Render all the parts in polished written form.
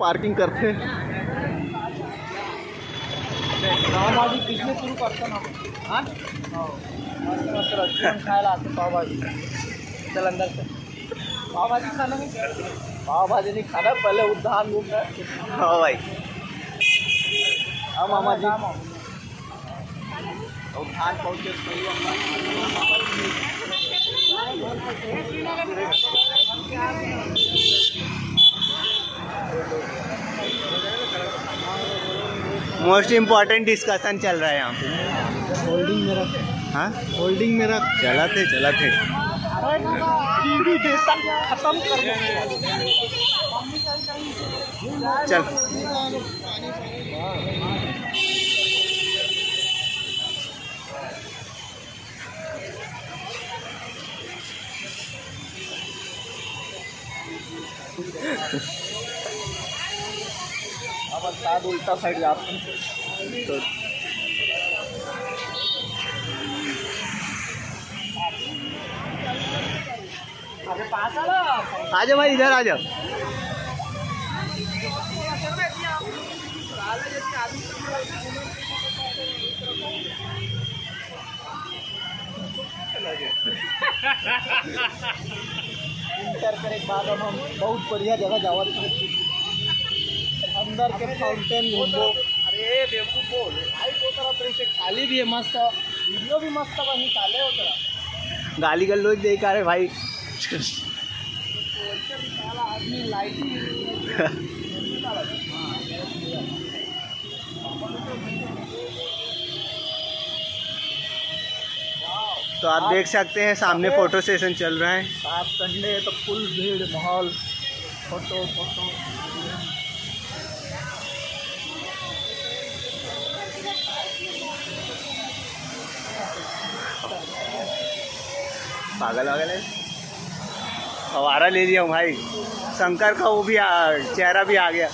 Parking करते पावभाजी किसने शुरू करता ना हाँ मस्त मस्त रेस्टोरेंट खाया आते पावभाजी चल अंदर से पावभाजी खाना नहीं पावभाजी नहीं खाना पहले उद्धार घूम रहा हाँ भाई हाँ मामा जी उद्धार पहुँचे मोस्ट इम्पोर्टेंट डिस्कशन चल रहा है यहाँ पे। होल्डिंग में रख हाँ होल्डिंग में रख चलाते खत्म कर चल अब उल्टा साइड जाते हैं तो अरे पास आ जाओ भाई इधर आ जाओ कर एक बार हम बहुत बढ़िया जगह जावा अंदर के फाउंटेन घूमो अरे बेवकूफ बोल भाई तो तरह तरह से खाली भी है मस्त वीडियो भी मस्त वहीं काले हो तरह गाली गलोच दे का रे भाई आदमी तो आप देख सकते हैं सामने फोटो सेशन चल रहा है। आप संडे तो फुल भीड़ माहौल फोटो फोटो पागल वागल है हवारा ले लिया हूँ भाई। शंकर का वो भी चेहरा भी आ गया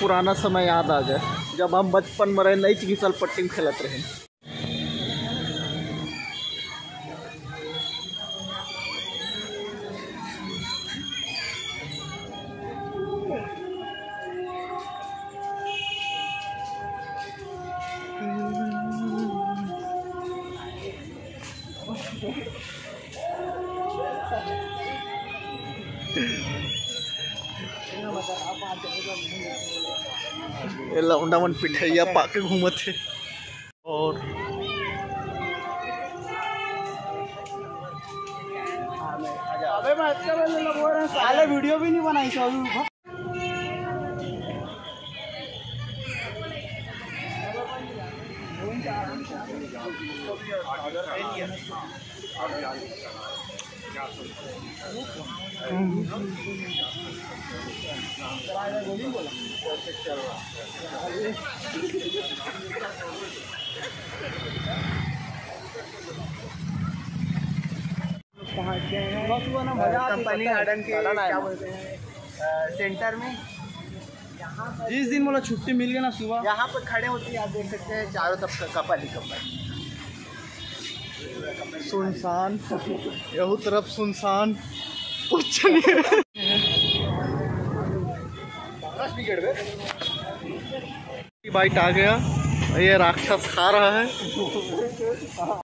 पुराना समय याद आ जाए जब हम बचपन में रहे नई घिसल पट्टी में खेलते रहे। ये लौंडा मन पिठैया पाके घूमत है और अबे मैं अच्छा वाले लोग हो रहे हैं साले वीडियो भी नहीं बनाई सब कंपनी गार्डन के क्या बोलते हैं सेंटर में जिस दिन बोला छुट्टी मिल गया ना सुबह यहाँ पर खड़े होते हैं आप देख सकते हैं चारों तरफ कपल ही कपल सुनसान यहू तरफ सुनसान कुछ नहीं बाइट आ गया ये राक्षस खा रहा है।